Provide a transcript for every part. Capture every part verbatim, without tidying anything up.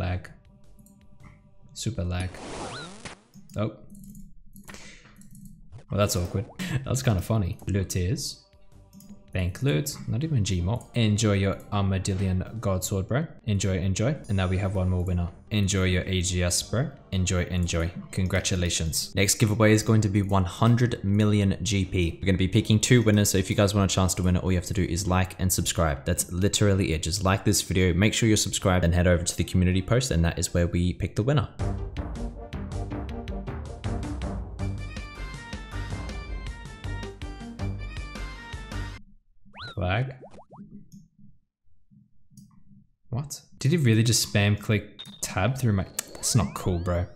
Lag. Super lag. Oh. Well, that's awkward. That's kind of funny. Loot is. Bank loot. Not even Gmod. Enjoy your Armadillion Godsword, bro. Enjoy, enjoy. And now we have one more winner. Enjoy your A G S, bro. Enjoy, enjoy. Congratulations. Next giveaway is going to be one hundred million G P. We're going to be picking two winners, so if you guys want a chance to win it, all you have to do is like and subscribe. That's literally it. Just like this video, make sure you're subscribed, and head over to the community post, and that is where we pick the winner. Flag. What? Did he really just spam click tab through my... That's not cool, bro.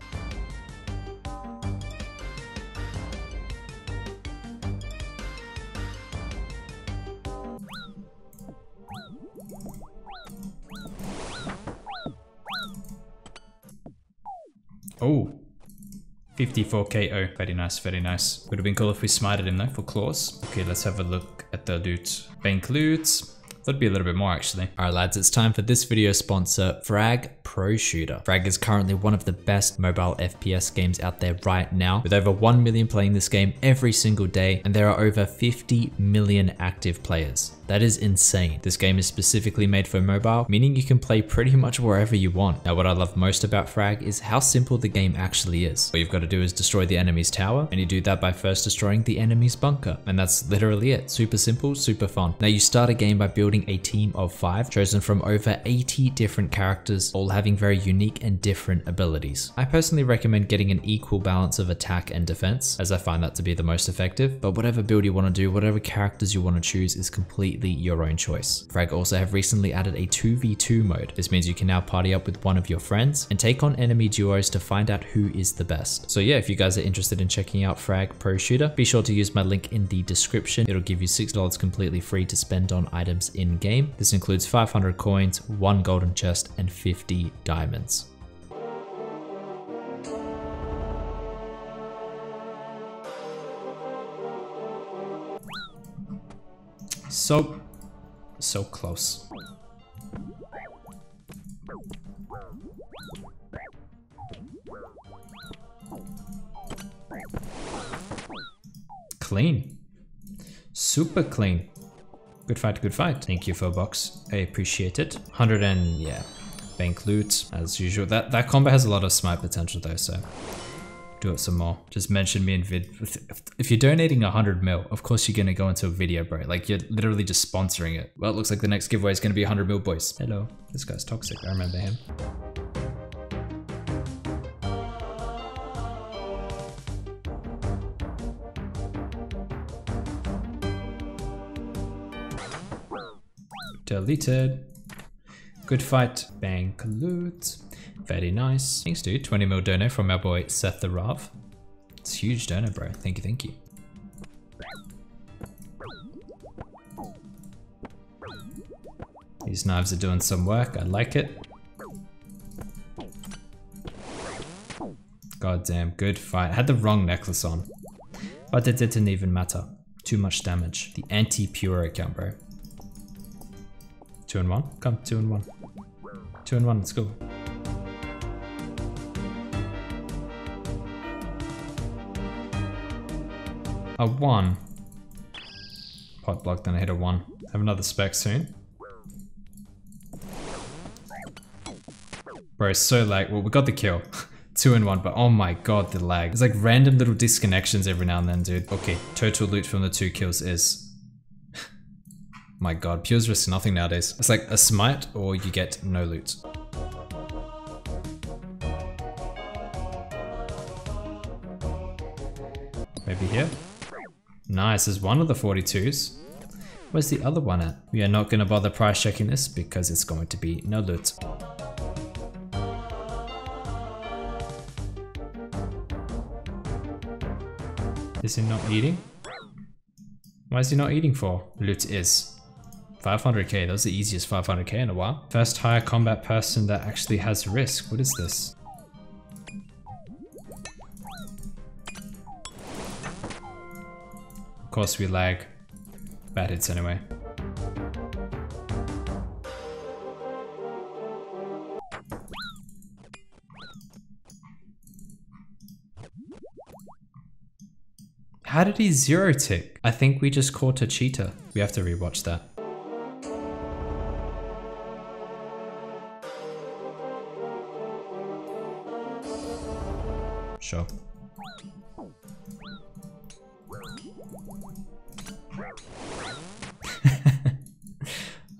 Oh. fifty-four K O. Very nice, very nice. Would have been cool if we smited him though for claws. Okay, let's have a look at the loot. Bank loot. That'd be a little bit more actually. All right, lads, it's time for this video sponsor, Frag Pro Shooter. Frag is currently one of the best mobile F P S games out there right now, with over one million playing this game every single day, and there are over fifty million active players. That is insane. This game is specifically made for mobile, meaning you can play pretty much wherever you want. Now, what I love most about Frag is how simple the game actually is. All you've got to do is destroy the enemy's tower, and you do that by first destroying the enemy's bunker. And that's literally it. Super simple, super fun. Now, you start a game by building a team of five, chosen from over eighty different characters, all having very unique and different abilities. I personally recommend getting an equal balance of attack and defense, as I find that to be the most effective. But whatever build you want to do, whatever characters you want to choose is completely your own choice. Frag also have recently added a two v two mode. This means you can now party up with one of your friends and take on enemy duos to find out who is the best. So yeah, if you guys are interested in checking out Frag Pro Shooter, be sure to use my link in the description. It'll give you six dollars completely free to spend on items in game. This includes five hundred coins, one golden chest, and fifty diamonds. So, so close. Clean. Super clean. Good fight, good fight. Thank you for a box. I appreciate it. one hundred and yeah, bank loot as usual. That that combo has a lot of smite potential though, so do it some more. Just mention me in vid. If you're donating one hundred mil, of course you're going to go into a video, bro. Like, you're literally just sponsoring it. Well, it looks like the next giveaway is going to be one hundred mil, boys. Hello. This guy's toxic. I remember him. Deleted. Good fight. Bank loot. Very nice. Thanks, dude. twenty mil dono from our boy Seth the Rav. It's a huge dono, bro. Thank you, thank you. These knives are doing some work. I like it. Goddamn, good fight. I had the wrong necklace on, but it didn't even matter. Too much damage. The anti-pure account, bro. Two and one. Come, two and one. Two and one. Let's go. A one. Pot block, then I hit a one. Have another spec soon. Bro, so lag. Well, we got the kill. Two and one, but oh my god, the lag. It's like random little disconnections every now and then, dude. Okay, total loot from the two kills is... my god, pure's risk nothing nowadays. It's like a smite or you get no loot. Maybe here. Nice, there's one of the forty-twos. Where's the other one at? We are not going to bother price checking this because it's going to be no loot. Is he not eating? Why is he not eating for? Loot is. five hundred K, that was the easiest five hundred K in a while. First higher combat person that actually has risk. What is this? Of course we lag. Bad hits anyway. How did he zero tick? I think we just caught a cheetah. We have to rewatch that. Sure.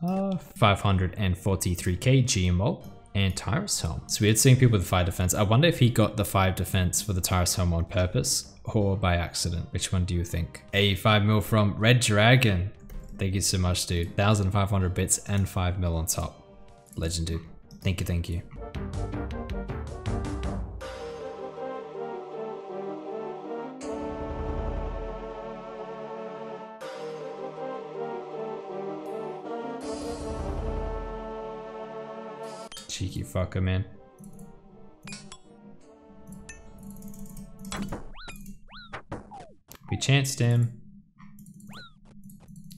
uh, five hundred forty-three K G M O and Tyrus Helm. It's weird seeing people with five defense. I wonder if he got the five defense for the Tyrus Helm on purpose or by accident. Which one do you think? eighty-five mil from Red Dragon. Thank you so much, dude. one thousand five hundred bits and five mil on top. Legend, dude. Thank you, thank you. Cheeky fucker, man. We chanced him.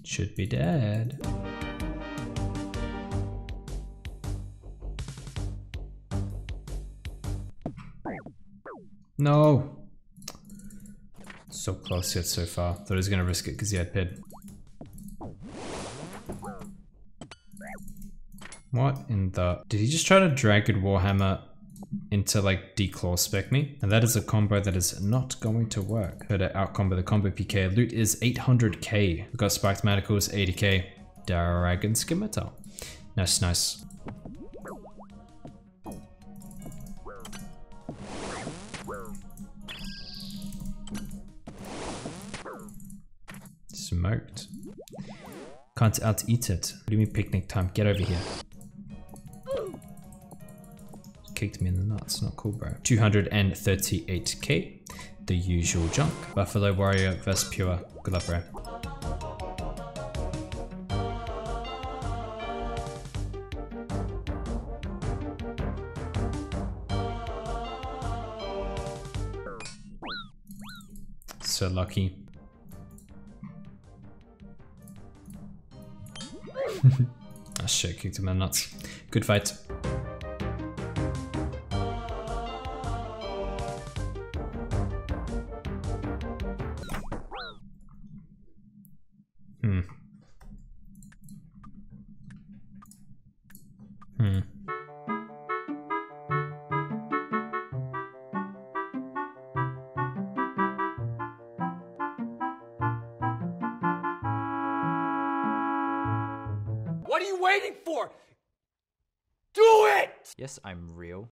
Should be dead. No. So close yet so far. Thought he was gonna risk it because he had pid. What in the... Did he just try to Dragon Warhammer into like declaw spec me? And that is a combo that is not going to work. Try to outcombo the combo P K. Loot is eight hundred K. We've got Spiked Manacles, eighty K. Dragon Scimitar. Nice, nice. Smoked. Can't out eat it. What do you mean picnic time? Get over here. Kicked me in the nuts, not cool, bro. two hundred thirty-eight K, the usual junk. Buffalo Warrior versus Pure. Good luck, bro. So lucky. Ah, oh, shit, kicked him in the nuts. Good fight. What are you waiting for? Do it! Yes, I'm real.